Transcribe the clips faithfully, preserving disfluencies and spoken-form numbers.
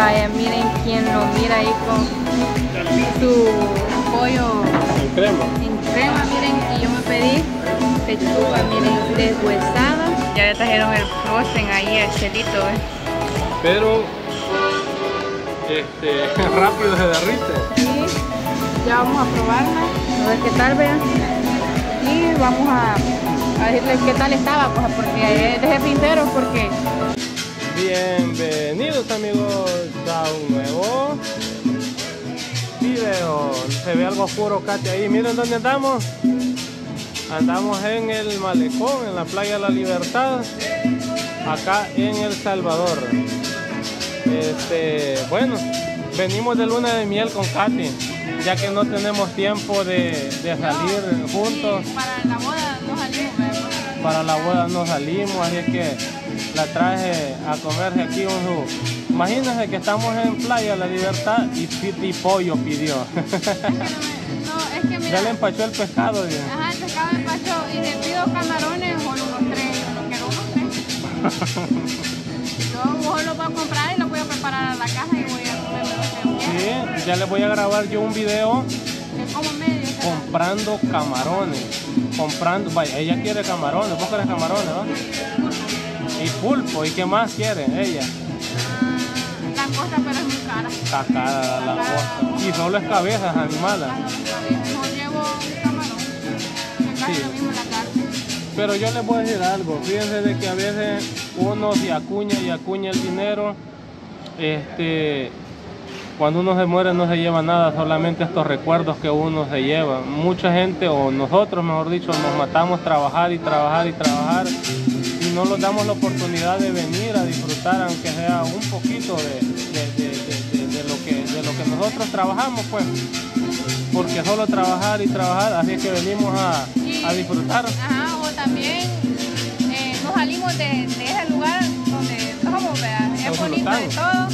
Vaya, miren quién lo mira ahí con su pollo en crema. En crema, miren, y yo me pedí pechuga, miren, deshuesada. Ya le trajeron el frozen ahí al Chelito, eh. Pero este rápido se derrite. Sí, ya vamos a probarla, a ver qué tal, vean. Y vamos a, a decirles qué tal estaba, pues, porque dejé pinteros porque... Bienvenidos amigos a un nuevo video. Se ve algo oscuro, Katy, ahí. Miren dónde andamos. Andamos en el malecón, en la playa de la Libertad, acá en El Salvador. Este, bueno, venimos de luna de miel con Katy, ya que no tenemos tiempo de, de salir no, juntos. Sí, para la boda no salimos. Para la boda no salimos, así es que la traje a comerse aquí un jugo. Imagínense que estamos en Playa La Libertad y Piti pollo pidió. No, es que mira, ya le empachó el pescado. Bien. Ajá, el pescado empachó y le pido camarones o unos tres, yo no quiero unos tres. Yo vos lo voy a comprar y lo voy a preparar a la casa y voy a comer los tres. Sí, ya les voy a grabar yo un video. Como medio, comprando camarones. Comprando, vaya, ella quiere camarones, vos querés camarones, ¿no? Y pulpo, ¿y qué más quiere ella? Uh, langosta, pero es muy cara. Está cara la langosta. Y solo es cabezas animadas. No llevo un camarón. Me cae sí. Lo mismo la carne. Pero yo les voy a decir algo. Fíjense de que a veces uno se acuña y acuña el dinero. Este, cuando uno se muere no se lleva nada, solamente estos recuerdos que uno se lleva. Mucha gente, o nosotros mejor dicho, nos matamos trabajar y trabajar y trabajar. No nos damos la oportunidad de venir a disfrutar, aunque sea un poquito de, de, de, de, de, de, lo que, de lo que nosotros trabajamos, pues, porque solo trabajar y trabajar, así es que venimos a, sí. a disfrutar. Ajá, o también eh, nos salimos de, de ese lugar donde somos, ¿verdad? Es bonito de todo,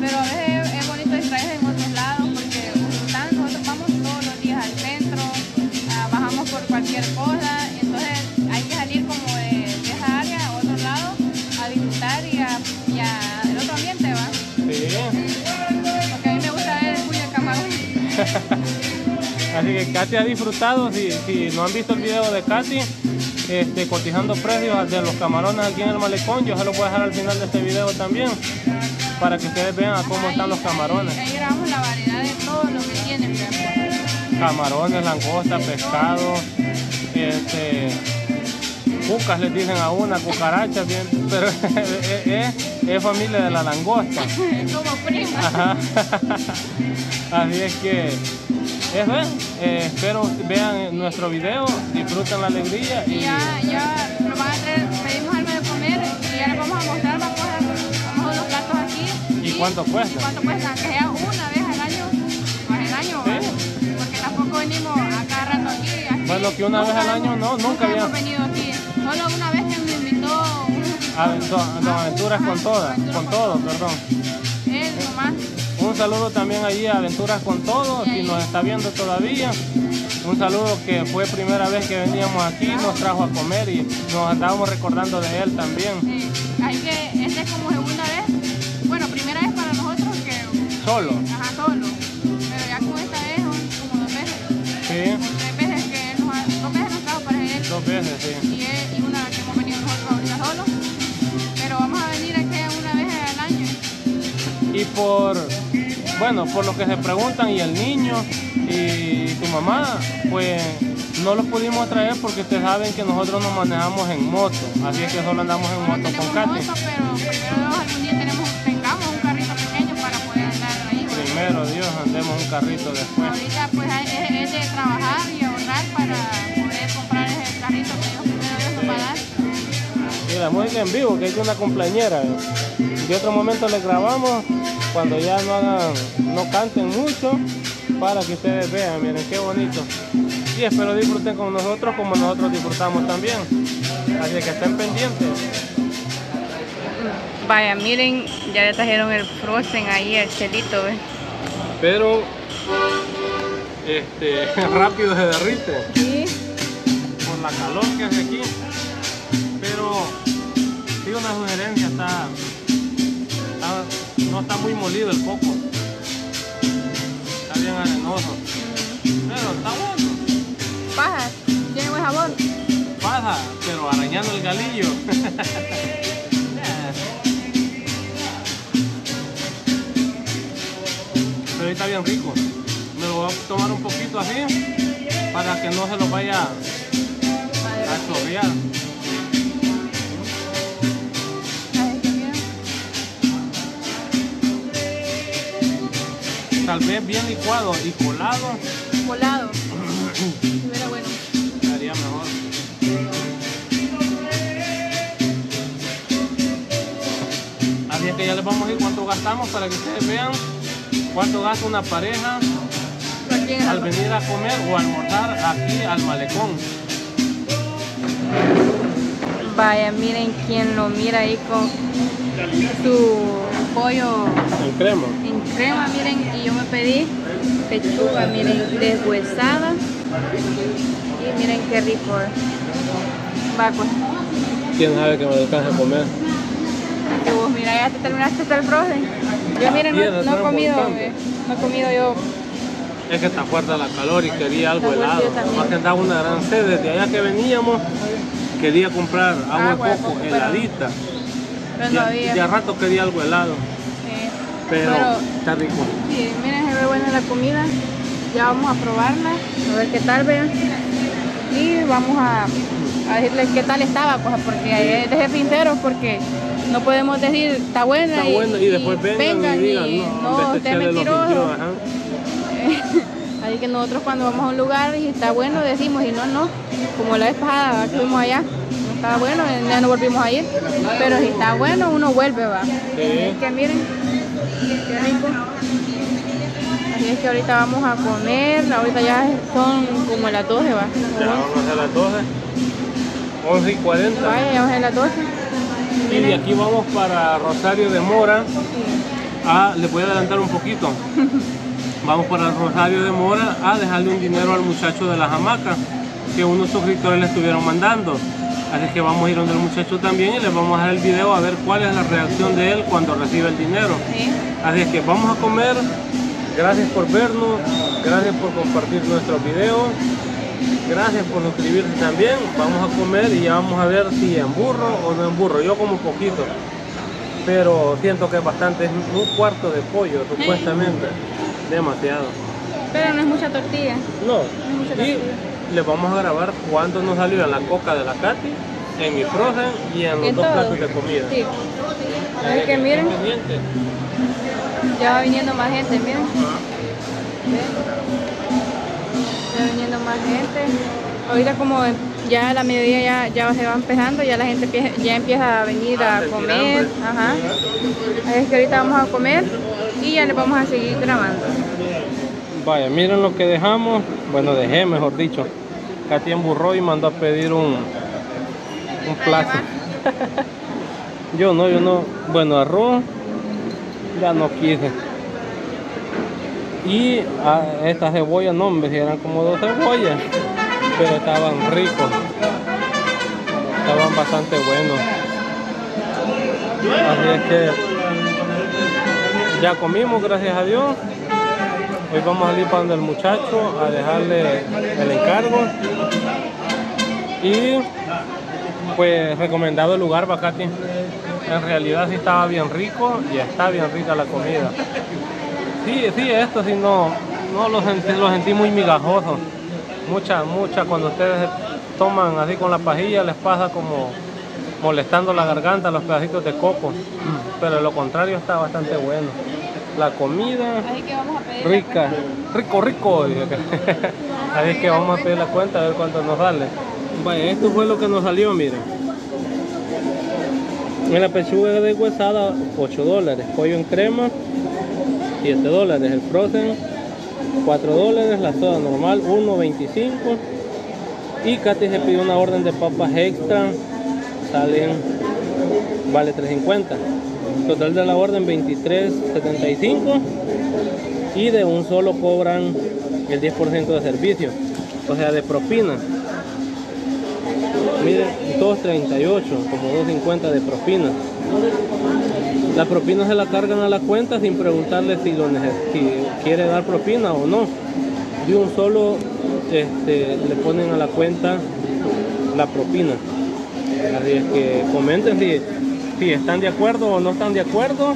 pero a veces es bonito distraerse en otros lados, porque nosotros vamos todos los días al centro, bajamos por cualquier cosa, entonces hay que salir como de y a, y a el otro ambiente, ¿va? Sí. Porque a mí me gusta ver el cuyo camarón. Así que Katy ha disfrutado. Si, si no han visto el video de Katy este, cotizando precios de los camarones aquí en el malecón, yo se los voy a dejar al final de este video también, para que ustedes vean Ajá, cómo ahí, están los camarones. Ahí, ahí grabamos la variedad de todo lo que tienen. ¿Verdad? Camarones, langosta, pescado, este... cucas les dicen a una, cucarachas, bien, pero es, es, es familia de la langosta. Es como prima. Ajá. Así es que eso es. Eh, espero vean nuestro video, disfruten la alegría. Y, y ya, ya nos van a traer, pedimos algo de comer y ya les vamos a mostrar, vamos a poner los platos aquí. ¿Y, y cuánto cuesta? Y cuánto cuesta, que sea una vez al año, más el año, ¿sí? Porque tampoco venimos a cada rato aquí. aquí bueno, que una vez al año no, nunca habíamos venido aquí. Solo una vez que me invitó a Aventuras con todas, con todos, perdón. Él nomás. Un saludo también allí a Aventuras con Todos, si nos está viendo todavía. Un saludo que fue primera vez que veníamos aquí, nos trajo a comer y nos andábamos recordando de él también. Sí, hay que, esta es como segunda vez, bueno, primera vez para nosotros que... Solo. Ajá, solo. Pero ya con esta vez son como dos veces. Sí. Tres veces que él nos ha, dos veces nos trajo para él. Dos veces, sí. Y él, y por bueno por lo que se preguntan y el niño y tu mamá, pues no los pudimos traer porque ustedes saben que nosotros nos manejamos en moto, así es que solo andamos en bueno, moto con Katy. Moto, pero primero algún día tenemos, tengamos un carrito pequeño para poder andar ahí. Primero Dios, andemos un carrito después. Ahorita pues es, es de trabajar y ahorrar para poder comprar ese carrito que ellos primero Dios nos va a dar. Y la música en vivo, que hay una cumpleañera. Y otro momento les grabamos cuando ya no hagan, no canten mucho, para que ustedes vean, miren qué bonito. Y espero disfruten con nosotros como nosotros disfrutamos también. Así que estén pendientes. Vaya, miren, ya le trajeron el frozen ahí al Chelito, ¿eh? Pero este rápido se derrite. Sí. Por la calor que hace aquí. Pero sí, una sugerencia está. Está No está muy molido el coco. Está bien arenoso. Pero está bueno. Paja, tiene buen sabor. Paja, pero arañando el galillo. Pero está bien rico. Me lo voy a tomar un poquito así para que no se lo vaya a chorrear. Tal vez bien licuado y colado. Colado. Estuviera bueno. Estaría mejor. Así es que ya les vamos a decir cuánto gastamos para que ustedes vean cuánto gasta una pareja al venir a comer o almorzar aquí al malecón. Vaya, miren quién lo mira ahí con su pollo en crema. En crema, miren. Y yo me pedí pechuga, miren, deshuesada. Y miren qué rico. Va, pues. ¿Quién sabe que me alcanza a comer? Que vos, mira, ya te terminaste hasta el frozen. Yo, miren, no, no he comido, eh, no he comido yo. Es que está fuerte la calor y quería algo helado. Más que andaba una gran sed. Desde allá que veníamos, quería comprar agua, agua de coco, coco heladita. Pero no había. Ya rato quería algo helado. Pero, pero está rico. Sí, miren, se ve buena la comida. Ya vamos a probarla, a ver qué tal, vean. Y vamos a, a decirles qué tal estaba, pues, porque hay que ser sinceros, porque no podemos decir, está buena, está y, buena y, y después vengan, vengan y digan, y, no, usted es mentiroso. Así que nosotros cuando vamos a un lugar y está bueno, decimos, y no, no, como la vez pasada que fuimos allá. Está bueno, ya no volvimos a ir, pero si está bueno, uno vuelve, va. Sí. Es que miren, qué rico. Así es que ahorita vamos a comer, ahorita ya son como las doce, va. Ya vamos a las doce, once y cuarenta. Vaya, ya vamos a las doce. Y de aquí vamos para Rosario de Mora. Ah, les voy a adelantar un poquito. Vamos para Rosario de Mora a dejarle un dinero al muchacho de la hamaca que unos suscriptores le estuvieron mandando. Así que vamos a ir donde el muchacho también y les vamos a dar el video a ver cuál es la reacción de él cuando recibe el dinero. Sí. Así es que vamos a comer. Gracias por vernos, gracias por compartir nuestros videos, gracias por suscribirse también. Vamos a comer y ya vamos a ver si emburro o no emburro. Yo como poquito, pero siento que es bastante. Es un cuarto de pollo, supuestamente. Sí. Demasiado. Pero no es mucha tortilla. No. No es mucha tortilla. Y les vamos a grabar cuando nos salió la coca de la Katy, en mi frozen y en los en dos todo. Platos de comida. Sí. A ver que miren. Ya va viniendo más gente, miren. Ya va viniendo más gente. Ahorita como ya a la mediodía ya, ya se va empezando, ya la gente empieza, ya empieza a venir a comer. Ajá. Es que ahorita vamos a comer y ya les vamos a seguir grabando. Vaya, miren lo que dejamos. Bueno, dejé, mejor dicho. Katy emburró y mandó a pedir un, un plato. Yo no, yo no. Bueno, arroz ya no quise. Y a estas cebollas, no, me eran como dos cebollas. Pero estaban ricos. Estaban bastante buenos. Así es que ya comimos, gracias a Dios. Hoy vamos a ir para donde el muchacho a dejarle el encargo. Y pues recomendado el lugar, Katy. En realidad sí estaba bien rico y está bien rica la comida. Sí, sí, esto sí no, no lo sentí, lo sentí muy migajoso. Mucha, mucha, cuando ustedes toman así con la pajilla les pasa como molestando la garganta los pedacitos de coco. Pero lo contrario está bastante bueno. La comida rica, rico, rico. Así que vamos a pedir la cuenta a ver cuánto nos sale. Vaya, esto fue lo que nos salió, miren. En la pechuga de huesada, ocho dólares. Pollo en crema, siete dólares. El frozen, cuatro dólares. La soda normal, uno veinticinco. Y Katy se pidió una orden de papas extra. Salen, vale tres cincuenta. Total de la orden veintitrés setenta y cinco y de un solo cobran el diez por ciento de servicio, o sea de propina. Miren, dos treinta y ocho, como dos cincuenta de propina. La propina se la cargan a la cuenta sin preguntarle si, lo si quiere dar propina o no. De un solo este, le ponen a la cuenta la propina. Así es que comenten si, si están de acuerdo o no están de acuerdo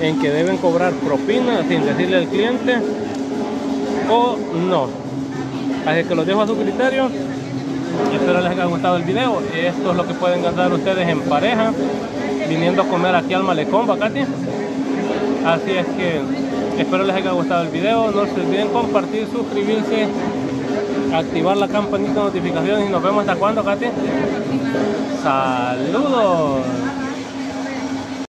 en que deben cobrar propina sin decirle al cliente o no. Así que los dejo a su criterio. Espero les haya gustado el video. Esto es lo que pueden ganar ustedes en pareja viniendo a comer aquí al malecón, ¿va, Katy? Así es que espero les haya gustado el video. No se olviden compartir, suscribirse, activar la campanita de notificaciones y nos vemos hasta cuando, Katy. Saludos.